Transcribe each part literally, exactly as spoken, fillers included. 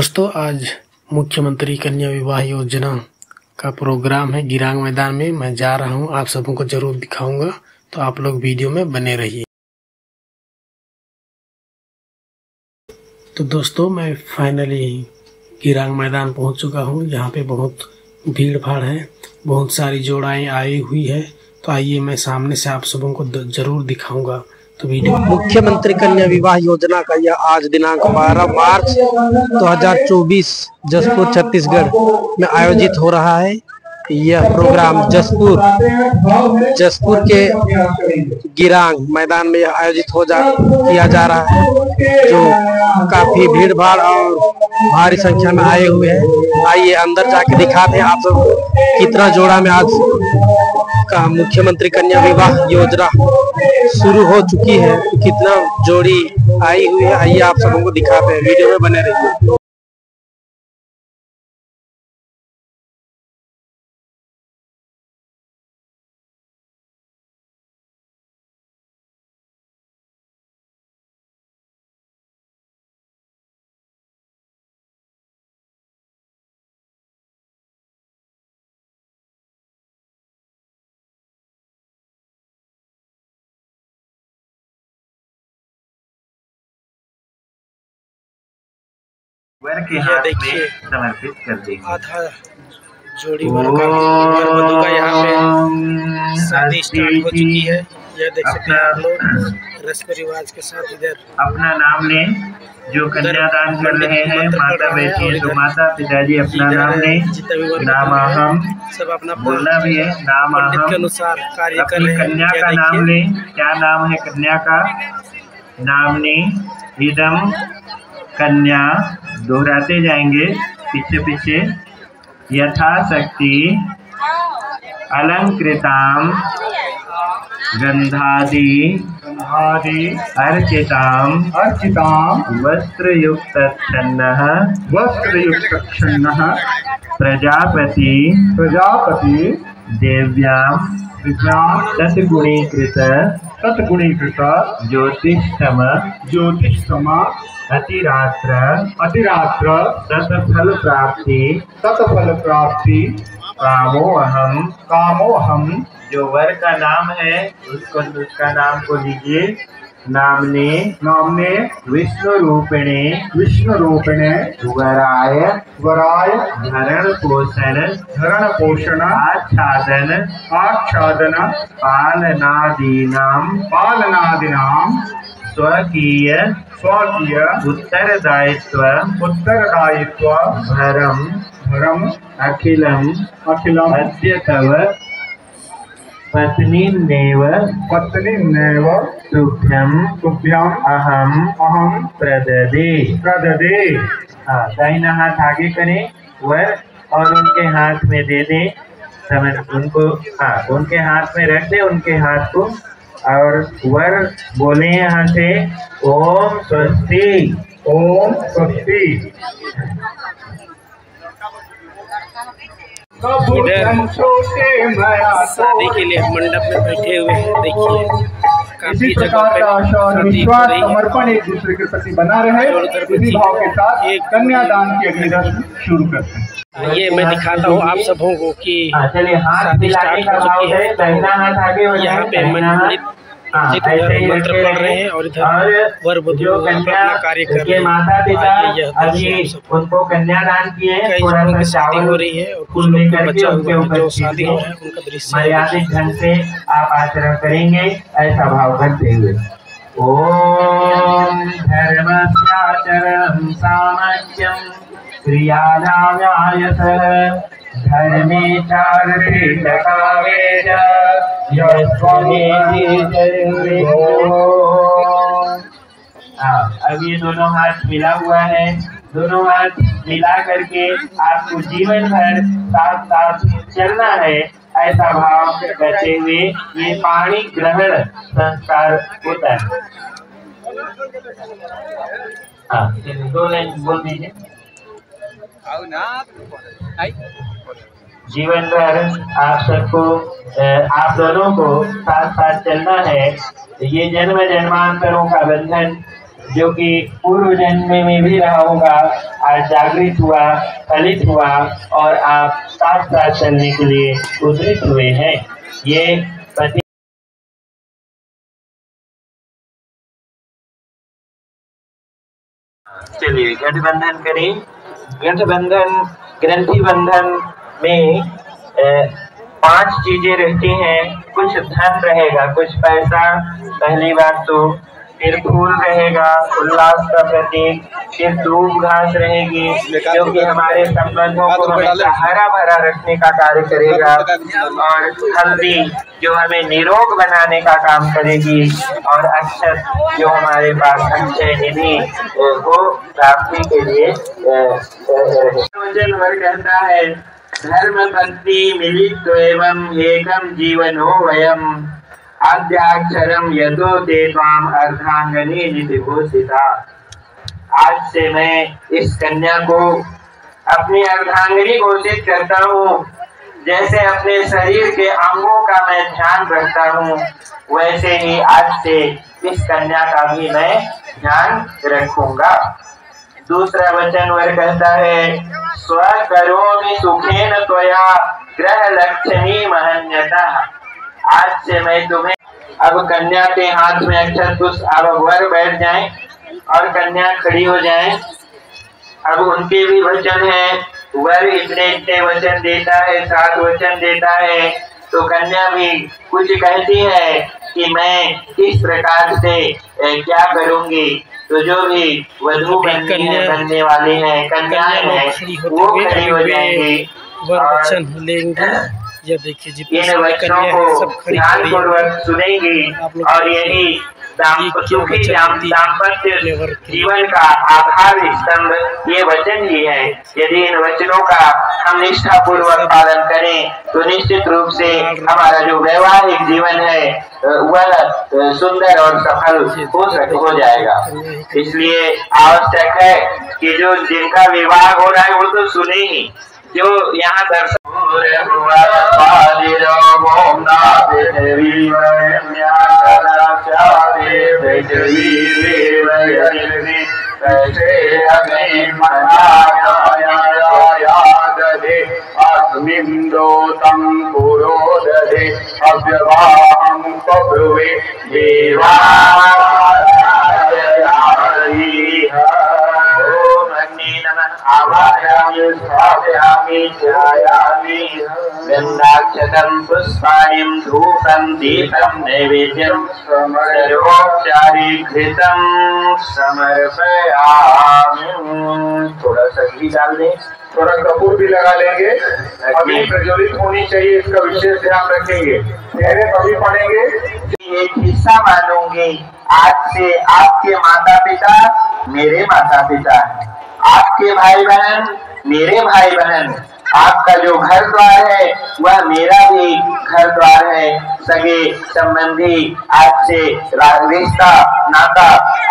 दोस्तों, आज मुख्यमंत्री कन्या विवाह योजना का प्रोग्राम है गिरांग मैदान में। मैं जा रहा हूं, आप सबों को जरूर दिखाऊंगा, तो आप लोग वीडियो में बने रहिए। तो दोस्तों, मैं फाइनली गिरांग मैदान पहुंच चुका हूं। यहां पे बहुत भीड़ भाड़ है, बहुत सारी जोड़ाएं आई हुई है। तो आइए, मैं सामने से आप सबों को जरूर दिखाऊंगा। तो वीडियो मुख्यमंत्री कन्या विवाह योजना का यह आज दिनांक बारह मार्च दो हज़ार चौबीस जशपुर छत्तीसगढ़ में आयोजित हो रहा है। यह प्रोग्राम जशपुर जशपुर के गिरांग मैदान में यह आयोजित हो जा किया जा रहा है, जो काफी भीड़ भाड़ और भारी संख्या में आए हुए हैं। आइए अंदर जाके दिखाते हैं आप सबको कितना जोड़ा में आज का मुख्यमंत्री कन्या विवाह योजना शुरू हो चुकी है, कितना जोड़ी आई हुई है। आइए आप सबों को दिखाते हैं, वीडियो में बने रहिए। देखिए, आधा जोड़ी वर्ग का यहाँ पे शादी स्टार्ट हो चुकी है। यह देख सकते हैं आप लोग, रस्म रिवाज के साथ इधर अपना नाम ले, जो कन्यादान कर रहे हैं माता बेटी, जो माता पिताजी अपना नाम ले, नाम अहम सब अपना बोलना भी है, नाम अहम के अनुसार कार्य कर रहे हैं। कन्या का नाम ले, क्या नाम है कन्या का, नाम ने इदम कन्या, दोहराते जाएंगे पीछे पीछे। यथाशक्ति अलंकृताम गंधादि गंधादि अर्चिताम अर्चिताम वस्त्रयुक्त छन्नः वस्त्रयुक्त छन्नः प्रजापति प्रजापति देव्याम विज्ञान तत्गुणीकृत तत्गुणीकृत ज्योतिषम ज्योतिषम अतिरात्र अतिरात्र तत्फल प्राप्ति तत्फल प्राप्ति कामोहम कामोहम। जो वर का नाम है उसको उसका नाम को लीजिए, नामने नामने विष्णु रूपिणे विष्णु रूपिणे वराय वराय धरण पोषण धरण पोषण आच्छादन आच्छादन पालनादीनाम पालनादीनाम स्वकीय स्वकीय उत्तरदायित्व उत्तरदायित्व भरम भरम अखिलम अखिलम अद्यतव पत्नी नेव पत्नी नेव तुभ्यम तुभ्यम अहम अहम प्रददे प्रददे। हाँ, दाहिना हाथ आगे करें वर और उनके हाथ में दे दे, समझ उनको। हाँ, उनके हाथ में रख दे, उनके हाथ को, और वर बोले यहाँ से ओम स्वस्ति ओम स्वस्ति। इधर शादी के लिए मंडप में बैठे हुए हैं। देखिए, काफी जगह पे विश्वास समर्पण एक दूसरे के प्रति बना रहे, इसी भाव के साथ एक कन्यादान की अगली रस्म शुरू करते हैं। ये मैं दिखाता हूँ आप सबों को कि शादी स्टार्ट हो चुकी है। यहाँ पे मंडप मंत्र पढ़ रहे हैं और इधर वर बधू अपना कार्य कर रहे हैं। माता पिता उनको कन्यादान किए, उनकी शादी हो रही है और कुछ लोग बच्चा जो शादी हो रहा है उनका दृश्य मर्यादित ढंग से आप आचरण करेंगे, ऐसा भाव करते हुए ओम धर्मस्याचरणं सामज्यं क्रियादाव्यायत धर्मे चारुर्वितकावेद यस्त्वमेव। अब ये दोनों हाथ मिला हुआ है, दोनों हाथ मिला करके आपको जीवन भर साथ साथ चलना है, ऐसा भाव करते हुए ये पाणी ग्रहण संस्कार होता है। हाँ, दो लाइन बोल दीजिए। जीवन भर आप सबको, आप दोनों को साथ साथ चलना है। ये जन्म जन्मांतरों का बंधन जो कि पूर्व जन्म में भी रहा होगा, आज जागृत हुआ, फलित हुआ और आप साथ साथ चलने के लिए उद्यत हुए हैं। ये पति चलिए गठबंधन करें। गठबंधन ग्रंथि बंधन में ए, पांच चीजें रहती हैं। कुछ धन रहेगा, कुछ पैसा पहली बात तो, फिर फूल रहेगा उल्लास का प्रतीक, फिर दूब घास रहेगी जो कि हमारे संबंधों को हमेशा हरा भरा रखने का कार्य करेगा, और हल्दी जो हमें निरोग बनाने का काम करेगी, और अक्षत जो हमारे पास अक्षय निधि को प्राप्ति के लिए कहता है। धर्म भक्ति मिलित एवं एकम जीवनो वयम आद्याक्षरम यतो ते त्वाम अर्धांगनी निधिभूषिता। आज से मैं इस कन्या को अपनी अर्धांगनी घोषित करता हूँ। जैसे अपने शरीर के अंगों का मैं ध्यान रखता हूँ, वैसे ही आज से इस कन्या का भी मैं ध्यान रखूंगा। दूसरा वचन वर कहता है, स्वकरोमि सुखेन त्वया ग्रह लक्ष्मी महन्यता। आज से मैं तुम्हें, अब कन्या के हाथ में अक्षत पुष्प, अब वर बैठ जाएं और कन्या खड़ी हो जाएं। अब उनके भी वचन है, वर इतने इतने वचन देता है, सात वचन देता है, तो कन्या भी कुछ कहती है कि मैं किस प्रकार से क्या करूंगी। तो जो भी वधू बननी है, बनने वाली है कन्याएं हैं, वो खड़ी हो जाएंगी और लेंगे। ये देखिए जी, इन वचनों को ध्यानपूर्वक सुनेंगी और यही सुखी दाम्पत्य जीवन का आधार स्तंभ ये वचन ही है। यदि इन वचनों का हम निष्ठापूर्वक पालन करें तो निश्चित रूप से हमारा जो वैवाहिक जीवन है वह सुंदर और सफल हो जाएगा। इसलिए आवश्यक है कि जो जिनका विवाह हो रहा है वो तो सुने ही। जो यहाँ दर्शक अस्मिंदोतम पुरो दधे अव्यवाहं प्रभुवे देवा आवाहयामि स्थापयामि चायामि गन्धाक्षतं पुष्पाणि धूपं दीपं नैवेद्यं सर्वोपचारि घृतं समर्पयामि। थोड़ा सा घी डाल दें, थोड़ा कपूर भी लगा लेंगे। अभी प्रज्वलित होनी चाहिए, इसका विशेष ध्यान रखेंगे। मेरे अभी पढ़ेंगे एक हिस्सा मानूंगी। आज से आपके माता पिता मेरे माता पिता, आपके भाई बहन मेरे भाई बहन, आपका जो घर द्वार है वह मेरा भी घर द्वार है। सगे संबंधी आज से रिश्ता नाता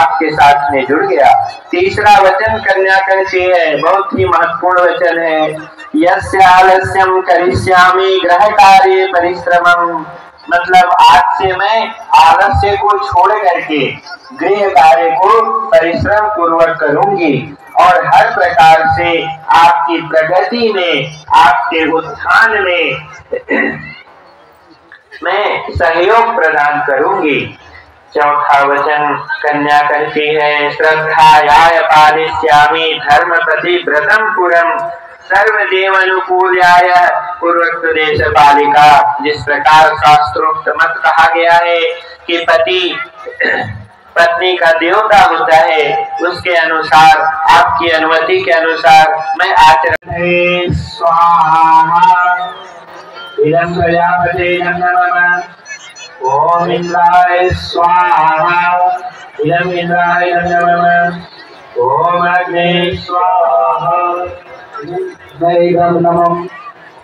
आपके साथ में जुड़ गया। तीसरा वचन कन्या कहती है, बहुत ही महत्वपूर्ण वचन है, यस्यालस्यं करिष्यामि गृहकार्ये परिश्रमम्। मतलब आज से मैं आलस्य को छोड़ करके गृह कार्य को परिश्रम पूर्वक करूंगी और हर प्रकार से आपकी प्रगति में, आपके उत्थान में मैं सहयोग प्रदान करूंगी। चौथा वचन कन्या कहती है, श्रद्धायाय पालिष्यामि धर्म प्रतिव्रतं पुरं सर्वदेवानुकूल्याय पूर्वोक्तदेश बालिका। जिस प्रकार शास्त्रोक्त मत कहा गया है कि पति पत्नी का देवता होता है, उसके अनुसार आपकी अनुमति के अनुसार मैं आचरण। स्वाहा ओम इंद्राय स्वाहा इदं इंद्राय नमः। ओम अग्ने स्वाहा इदं नमः।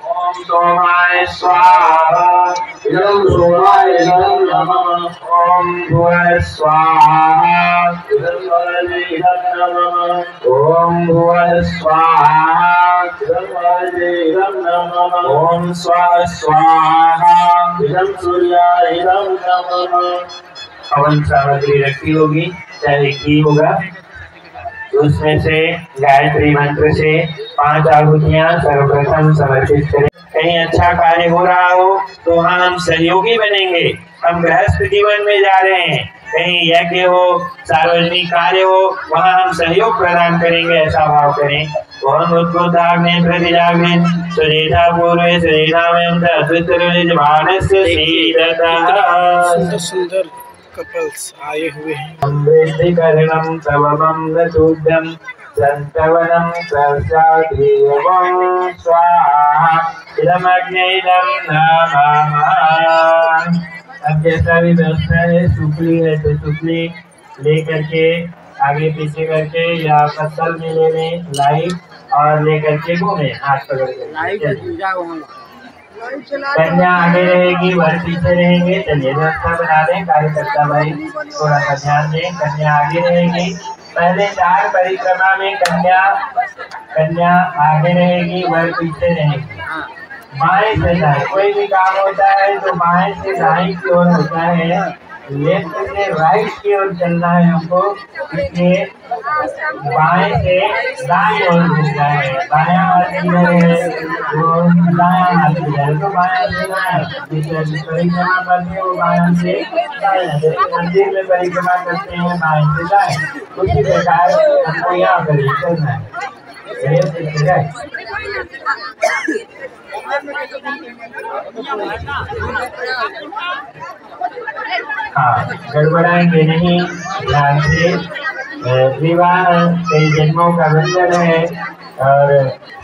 ओम सोमाय स्वाहा इदं सोमाय नमः। ओम भुवाय स्वाहा इदं भुवाय नमः। ओम भुवाय स्वाहा इदं भुवाय नमः। ओम स्वाहा स्वाहा इदं सूर्याय नमः। हवन सामग्री रखी होगी, चाहे घी होगा, उसमें से गायत्री मंत्र से पांच आहुतियाँ सर्वप्रथम समर्पित करें। कहीं अच्छा कार्य हो रहा हो तो हम सहयोगी बनेंगे। हम गृहस्थ जीवन में जा रहे हैं, कहीं यज्ञ हो, सार्वजनिक कार्य हो, वहाँ हम सहयोग प्रदान करेंगे, ऐसा भाव करें। सुंदर सुंदर कपल्स आए हुए हैं। अब जैसा भी व्यवस्था है, सुखली है तो सुखली ले करके आगे पीछे करके या फसल मेले में लाई और ले करके घूमे, हाथ पकड़ के कन्या आगे रहेगी, वर पीछे रहेंगे। चलिए व्यवस्था बना दें, कार्यकर्ता भाई थोड़ा सा ध्यान दें। कन्या आगे रहेगी, पहले चार परिक्रमा में कन्या कन्या आगे रहेगी, वर पीछे रहेगी। बाएं से दाएं कोई भी काम होता है तो बाएं से दाएं की ओर होता है, लेफ्ट से राइट की ओर चलना है हमको, इसलिए बाएं से दाएं ओर घूमना है। बाया हाथ किधर है वो दाया हाथ किधर है, तो बाया से दाया परिक्रमा करते हैं, वो बाया से दाया। मंदिर में परिक्रमा करते हैं बाएं से दाएं, उसी प्रकार हमको यहाँ पर चलना है, लेफ्ट से राइट। हाँ, गड़बड़ाएंगे नहीं, ध्यान से। विवाह कई जन्मों का बंधन है। और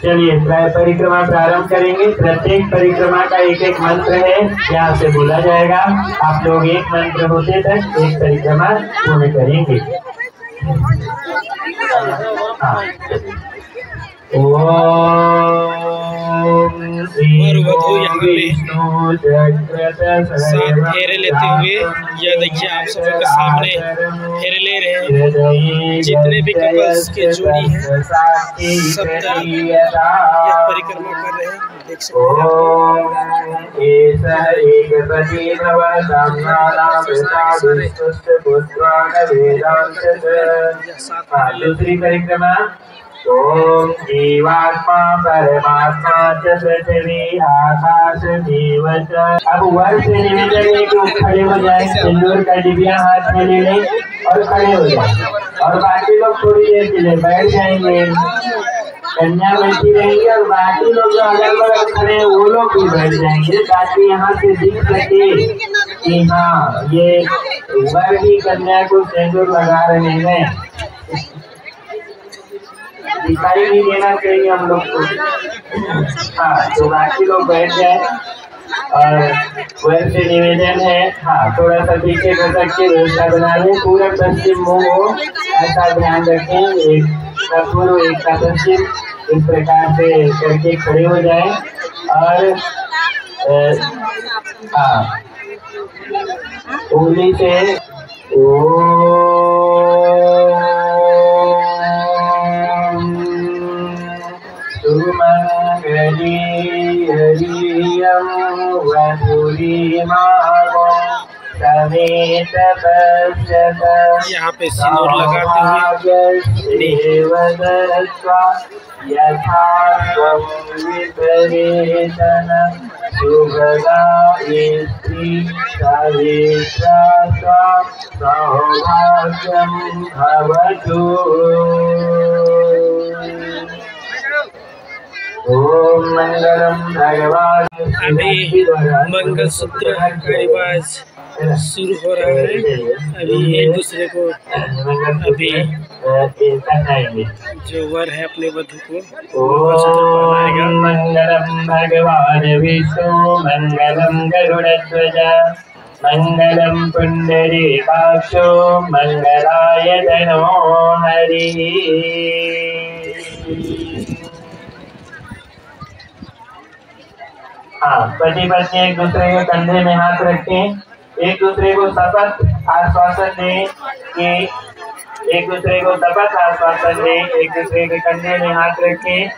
चलिए परिक्रमा प्रारंभ करेंगे। प्रत्येक परिक्रमा का एक एक मंत्र है, यहाँ से बोला जाएगा। आप लोग एक मंत्र होते तक एक परिक्रमा पूर्ण करेंगे। हाँ, ओम फेरे लेते हुए, यह देखिए आप सभी के सामने फेरे ले रहे हैं। जितने भी कपल्स के जोड़ी हैं सब परिक्रमा कर रहे हैं, देख सकते हैं। दूसरी परिक्रमा ओम जीवात्मा परमात्मा च पृथ्वी आकाश जीव च। अब वर से निवेदन है कि वो खड़े हो जाए, सिंदूर का डिबिया हाथ में ले लें और खड़े हो जाए, और बाकी लोग थोड़ी देर के लिए बैठ जाएंगे। कन्या बैठी रहेगी और बाकी लोग जो अगल बगल खड़े हैं वो लोग भी बैठ जाएंगे, ताकि यहाँ से दिख सके कि हाँ ये वर ही कन्या को सिंदूर लगा रहे हैं। दिखाई नहीं देना चाहिए हम लोग को। हाँ, तो बाकी लोग बैठ जाए और वैसे से निवेदन है। हाँ, थोड़ा सा पीछे कर सकते, व्यवस्था बना लें। पूरा पश्चिम मुँह हो, ऐसा ध्यान रखें। एक का पूर्व, एक का पश्चिम, इस प्रकार से करके खड़े हो जाए। और हाँ, उंगली से ओ यहाँ पे सिंदूर लगाते हुए अभी मंगल सूत्र का रिवाज शुरू हो रहा है। अभी एक दूसरे को, अभी जो वर है अपने वधु को मंगलम भगवान विष्णु मंगलम गरुड़ध्वज मंगलम पुंडरीकाक्षो मंगलाय धनो हरि। हाँ, पति पत्नी एक दूसरे के कंधे में हाथ रखें, एक दूसरे को शपथ आश्वासन दें कि एक दूसरे को शपथ आश्वासन दें, एक दूसरे के कंधे में हाथ रखें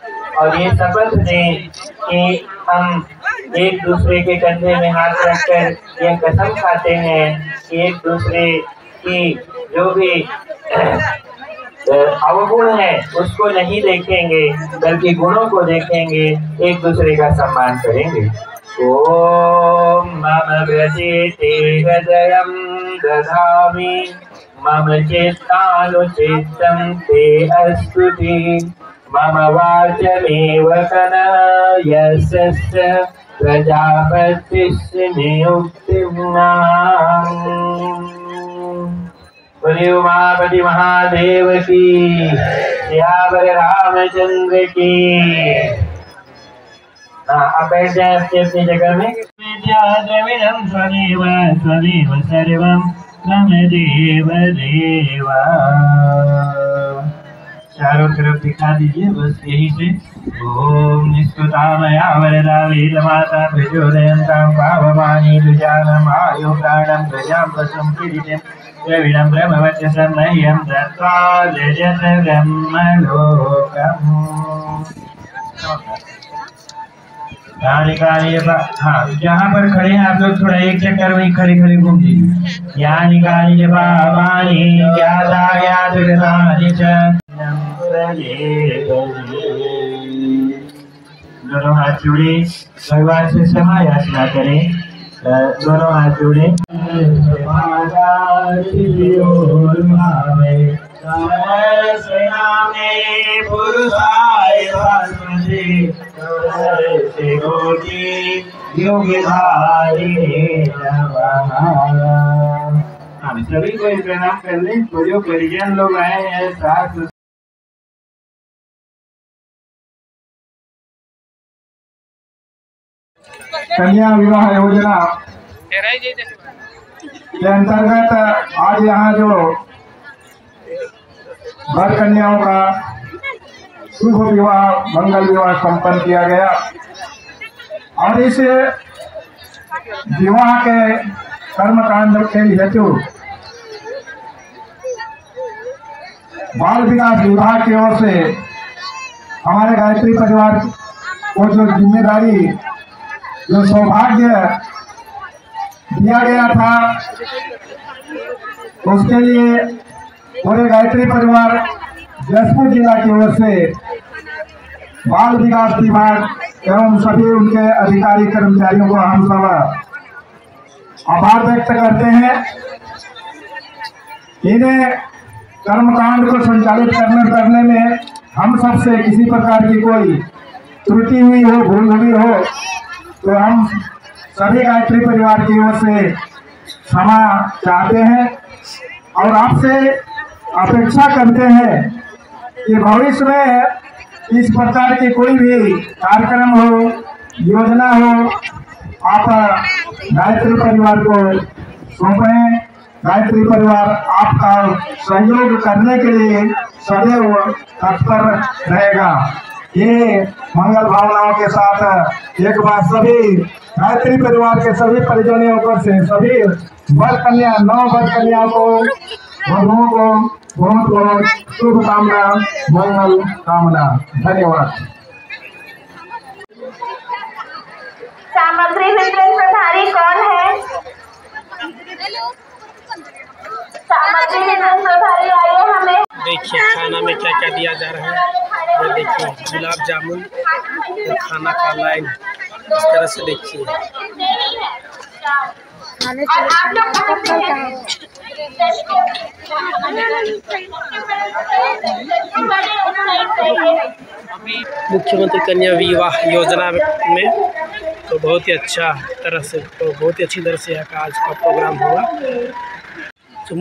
और ये शपथ दें कि हम एक दूसरे के कंधे में हाथ रखकर यह कसम खाते हैं कि एक दूसरे की जो भी अवगुण है उसको नहीं देखेंगे बल्कि गुणों को देखेंगे, एक दूसरे का सम्मान करेंगे। ओम मम गजयम दधामि मम चेतानुचित्तं ते अस्तुति मम वाचमेव कनयस्य प्रजापतिस्य नियुक्तिम्। बोले उमापति महादेव की, श्यावर रामचंद्र की। आप बैठ जाए अपने अपनी जगह में। द्रविणम स्वदेव स्वदेव सर्वम मम देव देवा। चारों तरफ दिखा दीजिए बस यही से। ओम निष्कृतामया वरदा वेदमाता प्रचोदयन्तां पावमानि तुजानम् आयु प्राणं प्रजां पशुं किरीटम् द्रविणं ब्रह्मवचसं मह्यं दत्वा यजत ब्रह्मलोकम्। जहाँ पर खड़े हैं आप लोग थोड़ा एक चक्कर वहीं खड़े खड़े घूम दीजिए। यहाँ निकालिए बाबानी ज्ञाता ज्ञातृतानि च दोनों हाथ जोड़े भगवान से क्षमा याचना करें। दोनों हाथ जोड़े सभी को प्रणाम कर ले। तो जो परिजन लोग आए हैं साथ कन्या विवाह योजना के अंतर्गत आज यहाँ जो वर कन्याओं का शुभ विवाह मंगल विवाह संपन्न किया गया और इस विवाह के कर्मकांड के हेतु बाल विकास विभाग की ओर से हमारे गायत्री परिवार को जो जिम्मेदारी जो सौभाग्य दिया गया था उसके लिए पूरे गायत्री परिवार जशपुर जिला की ओर से बाल विकास विभाग एवं सभी उनके अधिकारी कर्मचारियों को हम सब आभार व्यक्त करते हैं। इन्हें कर्मकांड को संचालित करने करने में हम सबसे किसी प्रकार की कोई त्रुटि हुई हो, भूल हुई हो तो हम सभी गायत्री परिवार की ओर से क्षमा चाहते हैं और आपसे अपेक्षा करते हैं कि भविष्य में इस प्रकार की कोई भी कार्यक्रम हो, योजना हो, आप गायत्री परिवार को सौंपें। गायत्री परिवार आपका सहयोग करने के लिए सदैव तत्पर रहेगा। ये मंगल भावनाओं के साथ एक बार सभी गायत्री परिवार के सभी परिजनों को से सभी वर कन्या नौ वर कन्याओं को बहुओं को बहुत बहुत शुभकामना मंगल कामना। धन्यवाद। सामग्री वितरण प्रभारी कौन है? सामग्री वितरण प्रभारी आइए। हमें देखिए खाना में क्या क्या दिया जा रहा है। ये देखिए गुलाब जामुन खाना का लाइन इस तरह से देखिए। मुख्यमंत्री कन्या विवाह योजना में तो बहुत ही अच्छा तरह से तो बहुत ही अच्छी तरह से यहाँ का आज का प्रोग्राम हुआ। तो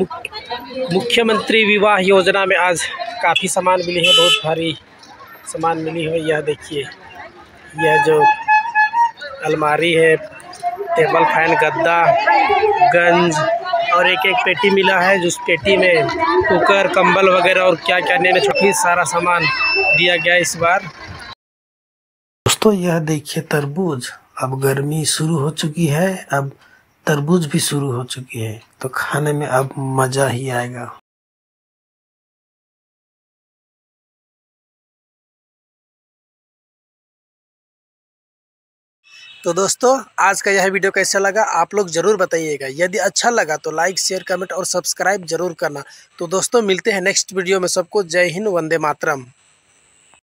मुख्यमंत्री विवाह योजना में आज काफ़ी सामान मिले हैं, बहुत भारी सामान मिली है। यह देखिए यह जो अलमारी है, टेबल फैन, गद्दा, गंज और एक एक पेटी मिला है जिस पेटी में कुकर, कंबल वगैरह और क्या क्या नए छोटी सारा सामान दिया गया इस बार। दोस्तों यह देखिए तरबूज। अब गर्मी शुरू हो चुकी है, अब तरबूज भी शुरू हो चुकी है तो खाने में अब मज़ा ही आएगा। तो दोस्तों आज का यह वीडियो कैसा लगा आप लोग ज़रूर बताइएगा। यदि अच्छा लगा तो लाइक शेयर कमेंट और सब्सक्राइब जरूर करना। तो दोस्तों मिलते हैं नेक्स्ट वीडियो में। सबको जय हिंद, वंदे मातरम।